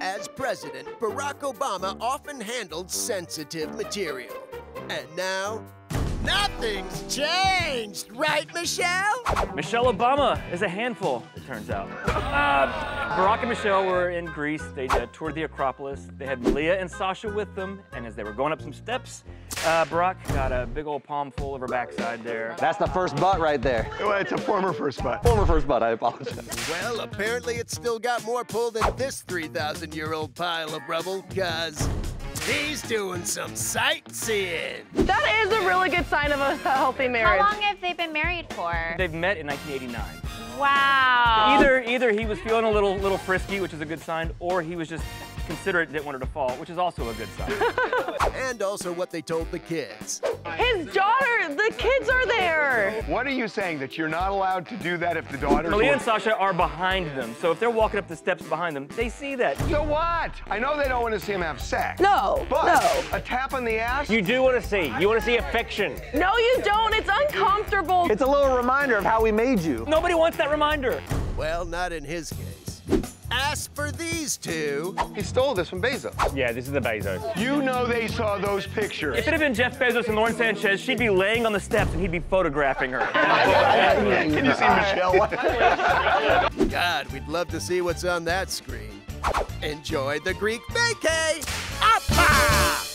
as president, Barack Obama often handled sensitive material. And now, nothing's changed, right, Michelle? Michelle Obama is a handful, it turns out. Barack and Michelle were in Greece. They toured the Acropolis. They had Malia and Sasha with them. And as they were going up some steps, Barack got a big old palm full of her backside there. That's the first butt right there. Well, it's a former first butt. Former first butt, I apologize. Well, apparently it's still got more pull than this 3,000-year-old pile of rubble, because he's doing some sightseeing. That is a really good sign of a healthy marriage. How long have they been married for? They've met in 1989. Wow. Either he was feeling a little frisky, which is a good sign, or he was just considerate, didn't want her to fall, which is also a good sign. And also what they told the kids. His daughter, the kids are there. What are you saying, that you're not allowed to do that if the daughters? Malia and Sasha are behind them, so if they're walking up the steps behind them, they see that. So what? I know they don't want to see him have sex. No, but no. A tap on the ass? You do want to see. You want to see affection. No, you don't. It's uncomfortable. It's a little reminder of how we made you. Nobody wants that reminder. Well, not in his case. As for these two, he stole this from Bezos. Yeah, this is the Bezos. You know they saw those pictures. If it had been Jeff Bezos and Lauren Sanchez, she'd be laying on the steps and he'd be photographing her. Can you see Michelle? God, we'd love to see what's on that screen. Enjoy the Greek vacay. Appa!